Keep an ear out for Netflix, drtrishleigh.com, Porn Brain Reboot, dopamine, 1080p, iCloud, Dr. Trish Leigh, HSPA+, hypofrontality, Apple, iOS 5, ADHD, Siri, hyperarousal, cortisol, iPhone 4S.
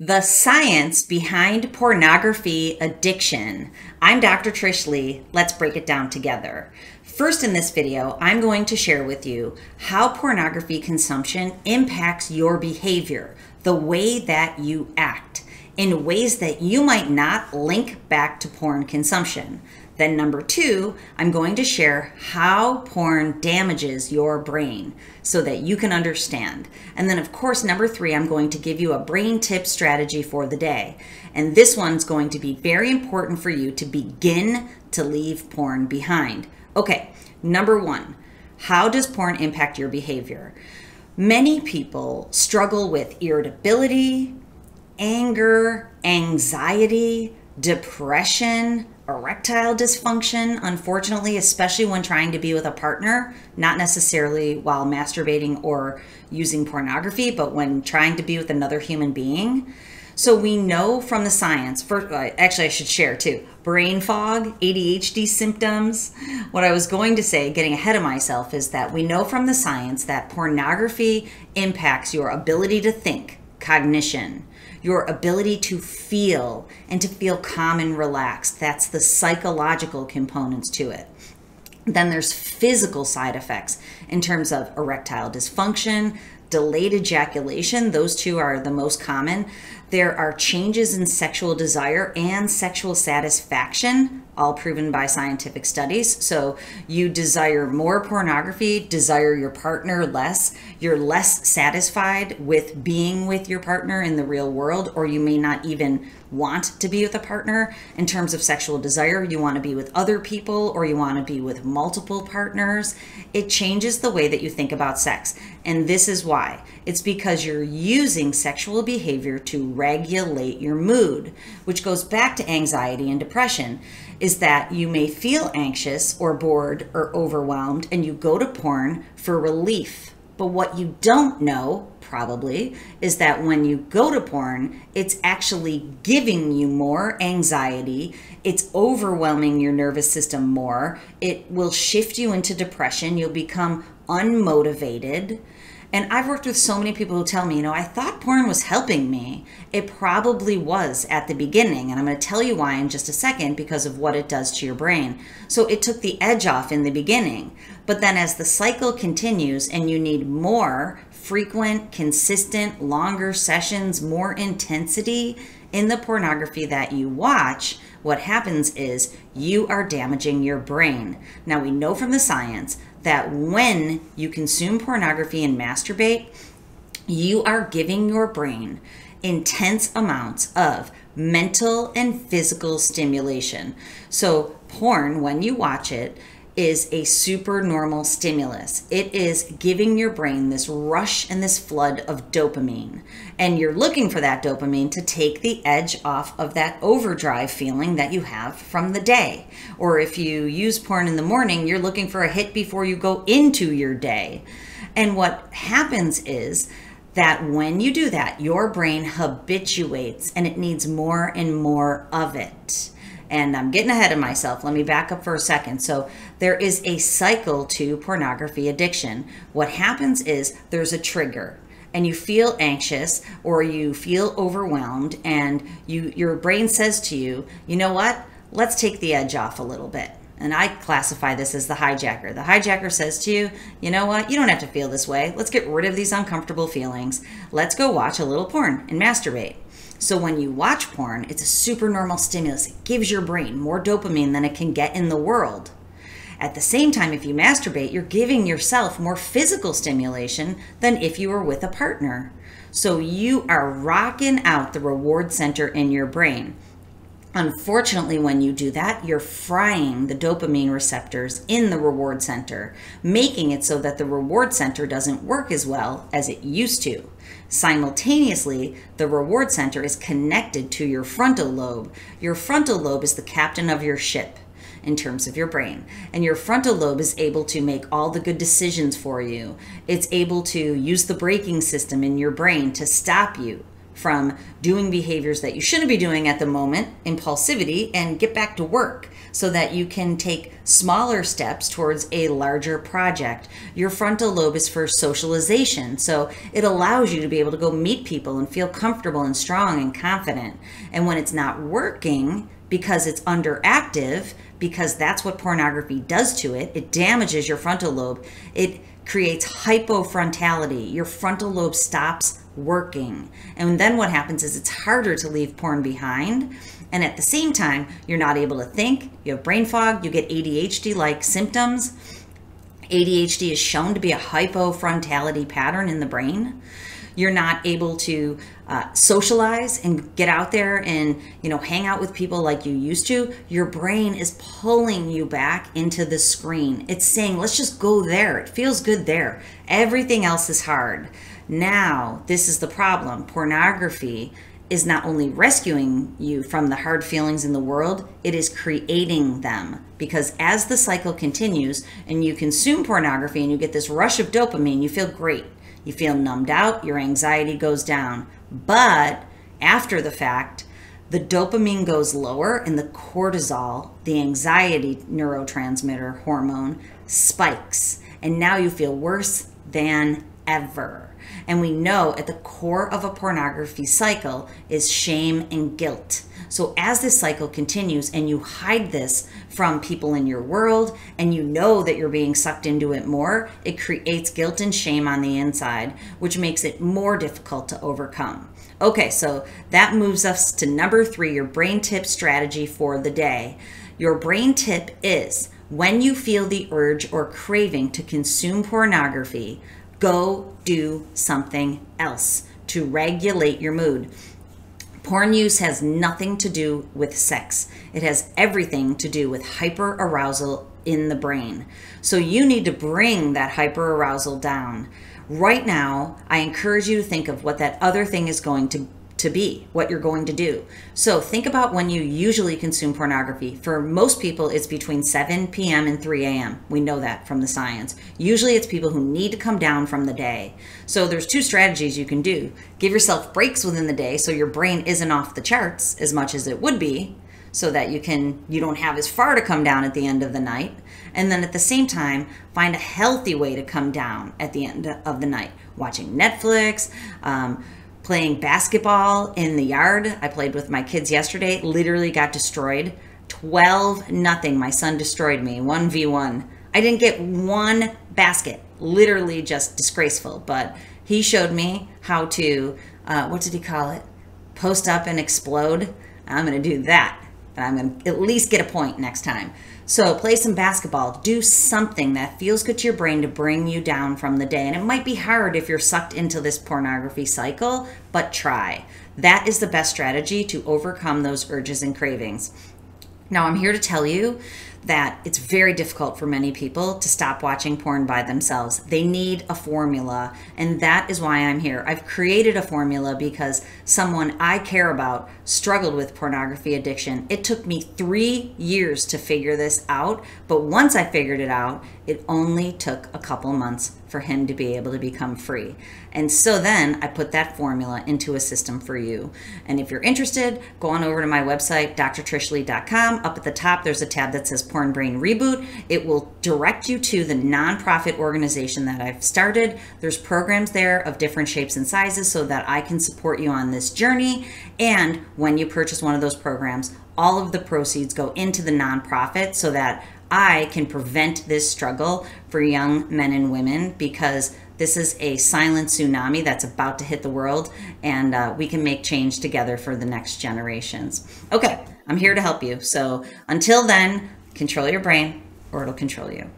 The Science Behind Pornography Addiction. I'm Dr. Trish Leigh. Let's break it down together. First, in this video, I'm going to share with you how pornography consumption impacts your behavior, the way that you act, in ways that you might not link back to porn consumption. Then number two, I'm going to share how porn damages your brain so that you can understand. And then of course, number three, I'm going to give you a brain tip strategy for the day. And this one's going to be very important for you to begin to leave porn behind. Okay, number one, how does porn impact your behavior? Many people struggle with irritability, anger, anxiety, depression, erectile dysfunction, unfortunately, especially when trying to be with a partner, not necessarily while masturbating or using pornography, but when trying to be with another human being. So we know from the science, actually I should share too, brain fog, ADHD symptoms. What I was going to say, getting ahead of myself, is that we know from the science that pornography impacts your ability to think, cognition, your ability to feel and to feel calm and relaxed. That's the psychological components to it. Then there's physical side effects in terms of erectile dysfunction, delayed ejaculation. Those two are the most common. There are changes in sexual desire and sexual satisfaction, all proven by scientific studies. So you desire more pornography, desire your partner less, you're less satisfied with being with your partner in the real world, or you may not even want to be with a partner. In terms of sexual desire, you want to be with other people or you want to be with multiple partners. It changes the way that you think about sex. And this is why. It's because you're using sexual behavior to regulate your mood, which goes back to anxiety and depression, is that you may feel anxious or bored or overwhelmed and you go to porn for relief. But what you don't know, probably, is that when you go to porn, it's actually giving you more anxiety. It's overwhelming your nervous system more. It will shift you into depression. You'll become unmotivated. And I've worked with so many people who tell me, you know, I thought porn was helping me. It probably was at the beginning. And I'm going to tell you why in just a second, because of what it does to your brain. So it took the edge off in the beginning. But then as the cycle continues and you need more frequent, consistent, longer sessions, more intensity in the pornography that you watch, what happens is you are damaging your brain. Now, we know from the science that when you consume pornography and masturbate, you are giving your brain intense amounts of mental and physical stimulation. So porn, when you watch it, is a supernormal stimulus. It is giving your brain this rush and this flood of dopamine. And you're looking for that dopamine to take the edge off of that overdrive feeling that you have from the day. Or if you use porn in the morning, you're looking for a hit before you go into your day. And what happens is that when you do that, your brain habituates and it needs more and more of it. And I'm getting ahead of myself. Let me back up for a second. So there is a cycle to pornography addiction. What happens is there's a trigger and you feel anxious or you feel overwhelmed and your brain says to you, you know what, let's take the edge off a little bit. And I classify this as the hijacker. The hijacker says to you, you know what? You don't have to feel this way. Let's get rid of these uncomfortable feelings. Let's go watch a little porn and masturbate. So when you watch porn, it's a supernormal stimulus. It gives your brain more dopamine than it can get in the world. At the same time, if you masturbate, you're giving yourself more physical stimulation than if you were with a partner. So you are rocking out the reward center in your brain. Unfortunately, when you do that, you're frying the dopamine receptors in the reward center, making it so that the reward center doesn't work as well as it used to. Simultaneously, the reward center is connected to your frontal lobe. Your frontal lobe is the captain of your ship in terms of your brain. And your frontal lobe is able to make all the good decisions for you. It's able to use the braking system in your brain to stop you from doing behaviors that you shouldn't be doing at the moment, impulsivity, and get back to work so that you can take smaller steps towards a larger project. Your frontal lobe is for socialization, so it allows you to be able to go meet people and feel comfortable and strong and confident. And when it's not working, because it's underactive, because that's what pornography does to it, it damages your frontal lobe. It creates hypofrontality. Your frontal lobe stops working. And then what happens is it's harder to leave porn behind. And at the same time, you're not able to think, you have brain fog, you get ADHD-like symptoms. ADHD is shown to be a hypofrontality pattern in the brain. You're not able to socialize and get out there and, you know, hang out with people like you used to. Your brain is pulling you back into the screen. It's saying, let's just go there. It feels good there. Everything else is hard. Now, this is the problem. Pornography is not only rescuing you from the hard feelings in the world, it is creating them. Because as the cycle continues and you consume pornography and you get this rush of dopamine, you feel great. You feel numbed out, your anxiety goes down. But after the fact, the dopamine goes lower and the cortisol, the anxiety neurotransmitter hormone, spikes. And now you feel worse than ever. And we know at the core of a pornography cycle is shame and guilt. So as this cycle continues and you hide this from people in your world and you know that you're being sucked into it more, it creates guilt and shame on the inside, which makes it more difficult to overcome. Okay, so that moves us to number 3, your brain tip strategy for the day. Your brain tip is, when you feel the urge or craving to consume pornography, go do something else to regulate your mood. Porn use has nothing to do with sex. It has everything to do with hyperarousal in the brain. So you need to bring that hyperarousal down. Right now, I encourage you to think of what that other thing is going to be, what you're going to do. So think about when you usually consume pornography. For most people, it's between 7 p.m. and 3 a.m. We know that from the science. Usually it's people who need to come down from the day. So there's 2 strategies you can do. Give yourself breaks within the day so your brain isn't off the charts as much as it would be, so that you don't have as far to come down at the end of the night. And then at the same time, find a healthy way to come down at the end of the night. Watching Netflix, playing basketball in the yard. I played with my kids yesterday, literally got destroyed. 12-0, my son destroyed me, 1v1. I didn't get 1 basket, literally just disgraceful, but he showed me how to, what did he call it? Post up and explode. I'm gonna do that, and I'm gonna at least get a point next time. So play some basketball, do something that feels good to your brain to bring you down from the day. And it might be hard if you're sucked into this pornography cycle, but try. That is the best strategy to overcome those urges and cravings. Now, I'm here to tell you that it's very difficult for many people to stop watching porn by themselves. They need a formula, and that is why I'm here. I've created a formula because someone I care about struggled with pornography addiction. It took me 3 years to figure this out, but once I figured it out, it only took a couple months for him to be able to become free. And so then I put that formula into a system for you. And if you're interested, go on over to my website, drtrishleigh.com. Up at the top, there's a tab that says Porn Brain Reboot. It will direct you to the nonprofit organization that I've started. There's programs there of different shapes and sizes so that I can support you on this journey. And when you purchase one of those programs, all of the proceeds go into the nonprofit so that I can prevent this struggle for young men and women, because this is a silent tsunami that's about to hit the world, and we can make change together for the next generations. Okay, I'm here to help you. So until then, control your brain or it'll control you.